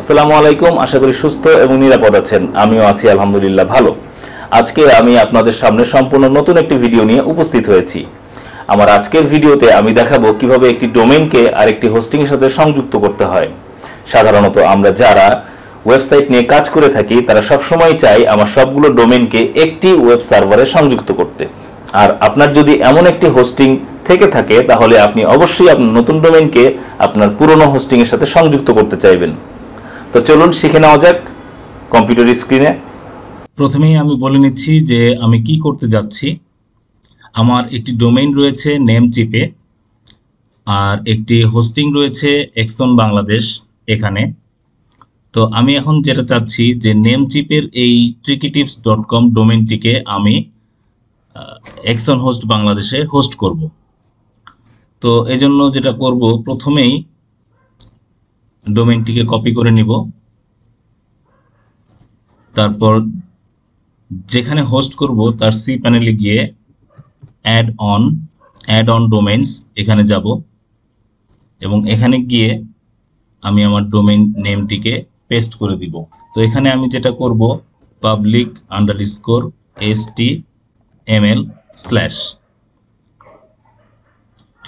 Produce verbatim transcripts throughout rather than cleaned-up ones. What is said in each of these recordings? আসসালামু আলাইকুম। আশা করি সুস্থ এবং নিরাপদ আছেন। আমিও আছি আলহামদুলিল্লাহ ভালো। আজকে আমি আপনাদের সামনে সম্পূর্ণ নতুন একটি ভিডিও নিয়ে উপস্থিত হয়েছি। আমার আজকের ভিডিওতে আমি দেখাবো কিভাবে একটি ডোমেইনকে আরেকটি হোস্টিং এর সাথে সংযুক্ত করতে হয়। সাধারণত আমরা যারা ওয়েবসাইট নিয়ে কাজ করে থাকি তারা সব সময় চাই আমার সবগুলো ডোমেইনকে একটি ওয়েব সার্ভারে সংযুক্ত করতে। আর আপনার যদি এমন একটি হোস্টিং থেকে থাকে তাহলে আপনি অবশ্যই আপনার নতুন ডোমেইনকে আপনার পুরনো হোস্টিং এর সাথে সংযুক্ত করতে চাইবেন। তো চলুন শিখে নেওয়া যাক কম্পিউটার স্ক্রিনে। প্রথমেই আমি বলে নিচ্ছি যে আমি কি করতে যাচ্ছি। আমার একটি ডোমেইন রয়েছে নেমচিপে, আর একটি হোস্টিং রয়েছে এক্সন বাংলাদেশ এখানে। তো আমি এখন যেটা চাচ্ছি যে নেমচিপের এই ট্রিকিটিপস ডট কম ডোমেইনটিকে আমি এক্সন হোস্ট বাংলাদেশে হোস্ট করব। তো এজন্য যেটা করব, প্রথমেই ডোমেইনটিকে কপি করে নিব, তারপর যেখানে হোস্ট করব তার সি প্যানেলে গিয়ে add on add on domains এখানে যাব, এবং এখানে গিয়ে আমি আমার ডোমেইন নেমটিকে পেস্ট করে দিব। তো এখানে আমি যেটা করব public underscore HTML slash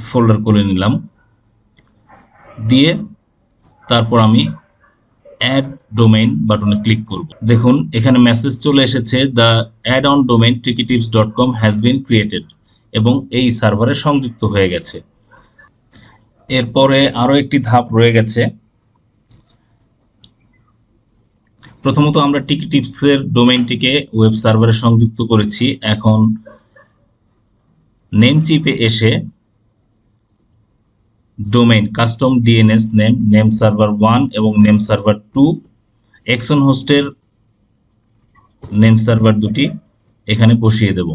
folder করে নিলাম, দিয়ে তারপর আমি অ্যাড ডোমেইন বাটনে ক্লিক করব। দেখুন এখানে মেসেজ চলে এসেছে the add on domain trickytips dot com has been created, এবং এই সার্ভারে সংযুক্ত হয়ে গেছে। এরপরে আরও একটি ধাপ রয়ে গেছে। প্রথমত আমরা ট্রিকিটিপসের ডোমেইনটিকে ওয়েব সার্ভারে সংযুক্ত করেছি, এখন নেমচিপে এসে domain custom DNS name name server one এবং নেম সার্ভার টু, এক্সন হোস্টের নেম সার্ভার দুটি এখানে বসিয়ে দেব।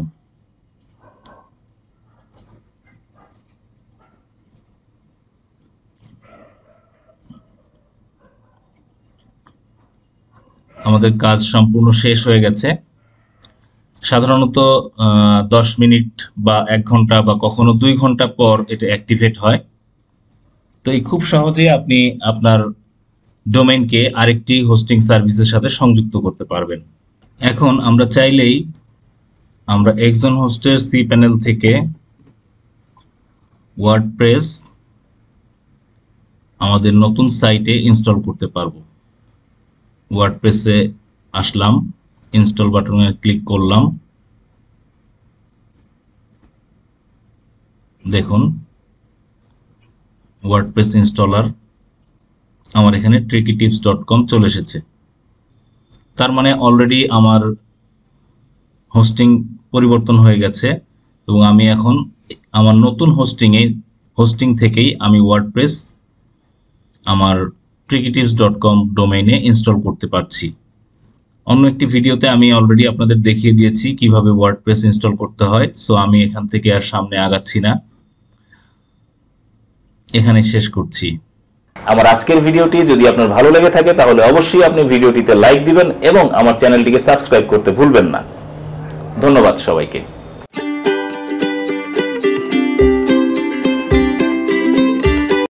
আমাদের কাজ সম্পূর্ণ শেষ হয়ে গেছে। সাধারণত দশ মিনিট বা এক ঘন্টা বা কখনো দুই ঘন্টা পর এটা অ্যাক্টিভেট হয়। তো এই খুব সহজে আপনি আপনার ডোমেইনকে আরেকটি হোস্টিং সার্ভিসের সাথে সংযুক্ত করতে পারবেন। এখন আমরা চাইলেই আমরা এক্সন হোস্টের সি প্যানেল থেকে ওয়ার্ডপ্রেস আমাদের নতুন সাইটে ইনস্টল করতে পারবো। ওয়ার্ডপ্রেসে আসলাম, ইনস্টল বাটনে ক্লিক করলাম। দেখুন ওয়ার্ডপ্রেস ইনস্টলার আমার এখানে ট্রিকিটিপস ডট কম চলে এসেছে। তার মানে অলরেডি আমার হোস্টিং পরিবর্তন হয়ে গেছে, এবং আমি এখন আমার নতুন হোস্টিংয়ে হোস্টিং থেকেই আমি ওয়ার্ডপ্রেস আমার ট্রিকিটিপস ডট কম ডোমেইনে ইনস্টল করতে পারছি। অন্য একটি ভিডিওতে আমি অলরেডি আপনাদের দেখিয়ে দিয়েছি কিভাবে ওয়ার্ডপ্রেস ইনস্টল করতে হয়। সো আমি এখান থেকে আর সামনে আগাচ্ছি না, এখানে শেষ করছি। আমার আজকের ভিডিওটি যদি আপনার ভালো লেগে থাকে তাহলে অবশ্যই আপনি ভিডিওটিতে লাইক দিবেন এবং আমার চ্যানেলটিকে সাবস্ক্রাইব করতে ভুলবেন না। ধন্যবাদ সবাইকে।